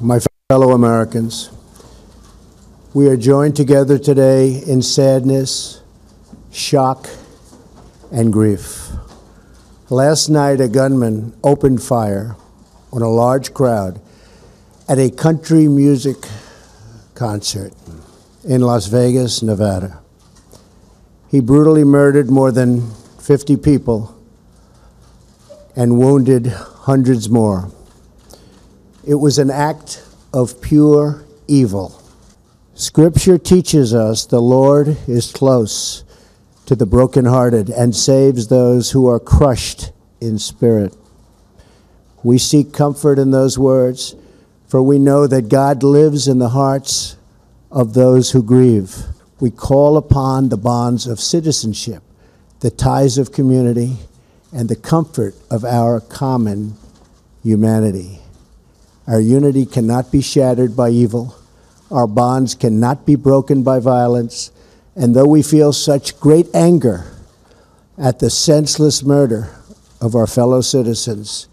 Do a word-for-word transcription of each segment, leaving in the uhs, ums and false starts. my fellow Americans, we are joined together today in sadness, shock, and grief. Last night, a gunman opened fire on a large crowd at a country music concert in Las Vegas, Nevada. He brutally murdered more than fifty people and wounded hundreds more. It was an act of pure evil. Scripture teaches us the Lord is close to the brokenhearted and saves those who are crushed in spirit. We seek comfort in those words, for we know that God lives in the hearts of those who grieve. We call upon the bonds of citizenship, the ties of community, and the comfort of our common humanity. Our unity cannot be shattered by evil. Our bonds cannot be broken by violence. And though we feel such great anger at the senseless murder of our fellow citizens,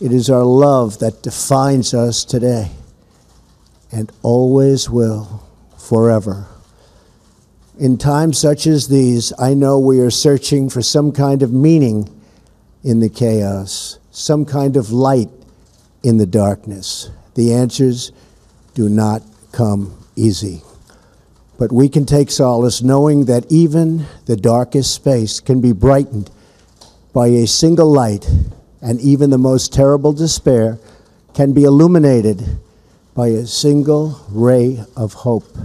it is our love that defines us today and always will forever. In times such as these, I know we are searching for some kind of meaning in the chaos, some kind of light in the darkness. The answers do not come easy. But we can take solace knowing that even the darkest space can be brightened by a single light, and even the most terrible despair can be illuminated by a single ray of hope.